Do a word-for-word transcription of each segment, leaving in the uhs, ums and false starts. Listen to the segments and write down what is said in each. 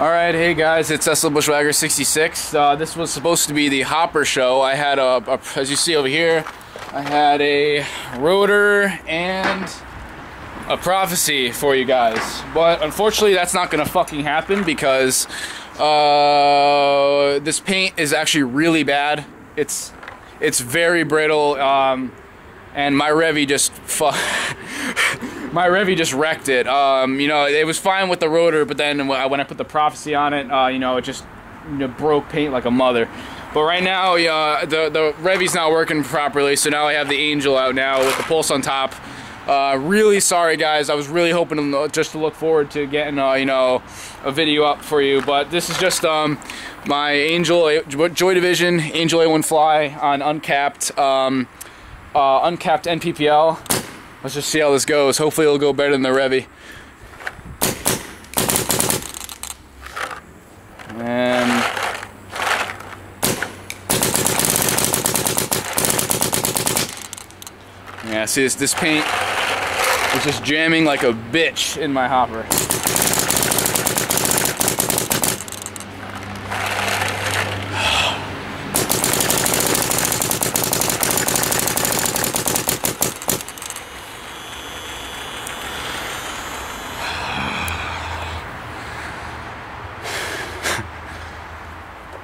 Alright, hey guys, it's S L Bushwacker sixty-six. Uh, this was supposed to be the Hopper Show. I had a, a, as you see over here, I had a rotor and a prophecy for you guys. But unfortunately, that's not going to fucking happen because uh, this paint is actually really bad. It's it's very brittle, um, and my Rev-i just fuck. My Rev-i just wrecked it. Um, you know, it was fine with the rotor, but then when I put the prophecy on it, uh, you know, it just you know, broke paint like a mother. But right now, uh, the, the Rev-i's not working properly, so now I have the Angel out now with the Pulse on top. Uh, really sorry, guys. I was really hoping to, just to look forward to getting, uh, you know, a video up for you. But this is just um, my Angel, Joy Division, Angel A one Fly on uncapped, um, uh, uncapped N P P L. Let's just see how this goes. Hopefully it'll go better than the Rev-i. And yeah, see this this paint is just jamming like a bitch in my hopper.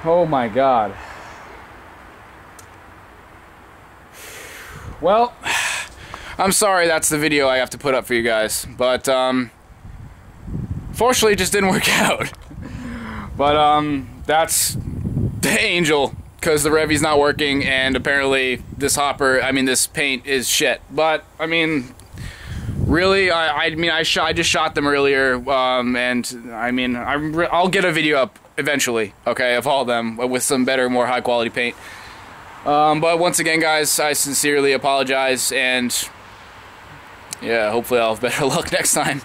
Oh my God. Well, I'm sorry that's the video I have to put up for you guys, but um, fortunately it just didn't work out. But um, that's the Angel, because the Rev-i's not working, and apparently this hopper, I mean this paint is shit. But I mean, really, I, I mean I, sh I just shot them earlier, um, and I mean I'm re I'll get a video up eventually, okay, of all of them with some better, more high quality paint. Um, but once again, guys, I sincerely apologize, and yeah, hopefully I'll have better luck next time.